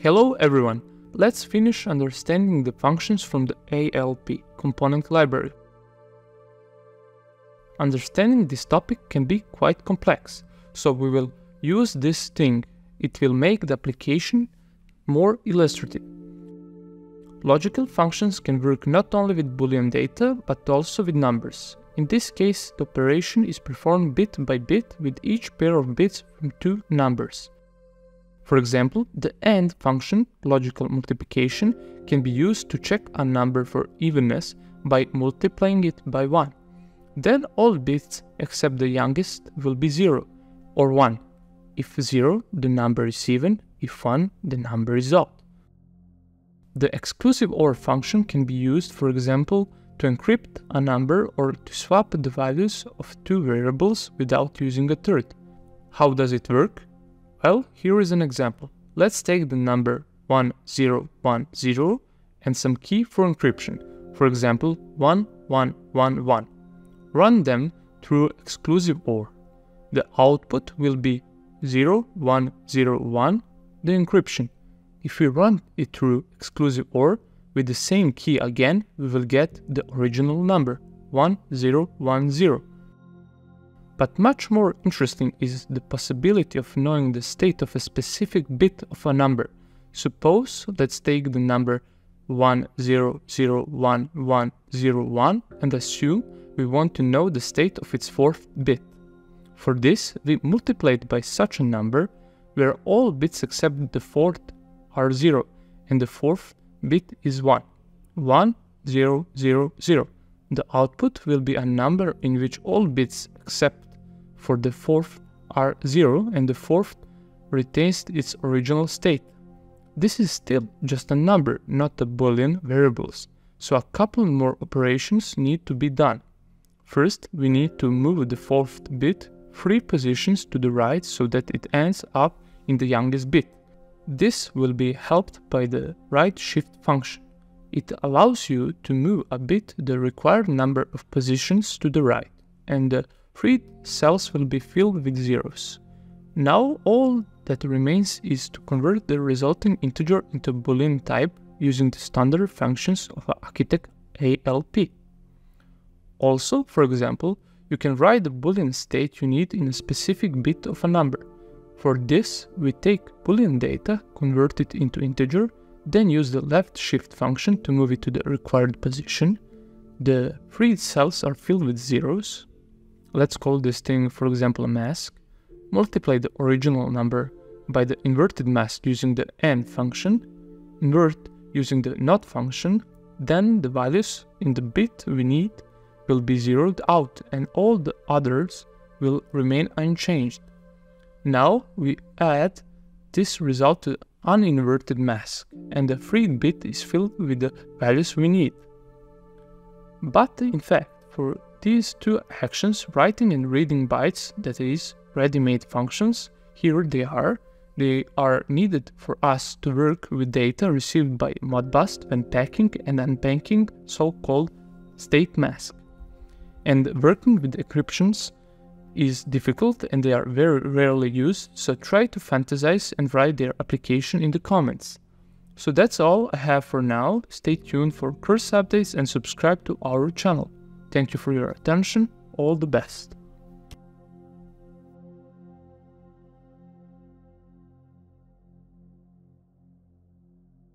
Hello everyone, let's finish understanding the functions from the ALP component library. Understanding this topic can be quite complex, so we will use this thing. It will make the application more illustrative. Logical functions can work not only with Boolean data, but also with numbers. In this case, the operation is performed bit by bit with each pair of bits from two numbers. For example, the AND function, logical multiplication, can be used to check a number for evenness by multiplying it by 1. Then all bits except the youngest will be 0 or 1. If 0, the number is even, if 1, the number is odd. The exclusive OR function can be used, for example, to encrypt a number or to swap the values of two variables without using a third. How does it work? Well, here is an example. Let's take the number 1010 and some key for encryption, for example 1111. Run them through exclusive OR. The output will be 0101, the encryption. If we run it through exclusive OR with the same key again, we will get the original number 1010. But much more interesting is the possibility of knowing the state of a specific bit of a number. Suppose let's take the number 10011101 and assume we want to know the state of its fourth bit. For this, we multiply it by such a number where all bits except the fourth are 0 and the fourth bit is 1. 1000. The output will be a number in which all bits except for the fourth are 0 and the fourth retains its original state. This is still just a number, not a Boolean variables, so a couple more operations need to be done. First, we need to move the fourth bit 3 positions to the right so that it ends up in the youngest bit. This will be helped by the right shift function. It allows you to move a bit the required number of positions to the right, and the freed cells will be filled with zeros. Now all that remains is to convert the resulting integer into Boolean type using the standard functions of akYtec ALP. Also, for example, you can write the Boolean state you need in a specific bit of a number. For this, we take Boolean data, convert it into integer, then use the left shift function to move it to the required position. The freed cells are filled with zeros. Let's call this thing, for example, a mask. Multiply the original number by the inverted mask using the AND function, invert using the NOT function, then the values in the bit we need will be zeroed out and all the others will remain unchanged. Now we add this result to uninverted mask and the freed bit is filled with the values we need. But in fact, for these two actions, writing and reading bytes, that is, ready-made functions, here they are needed for us to work with data received by Modbus when packing and unpacking so-called state mask. And working with encryptions is difficult and they are very rarely used, so try to fantasize and write their application in the comments. So that's all I have for now. Stay tuned for course updates and subscribe to our channel. Thank you for your attention. All the best.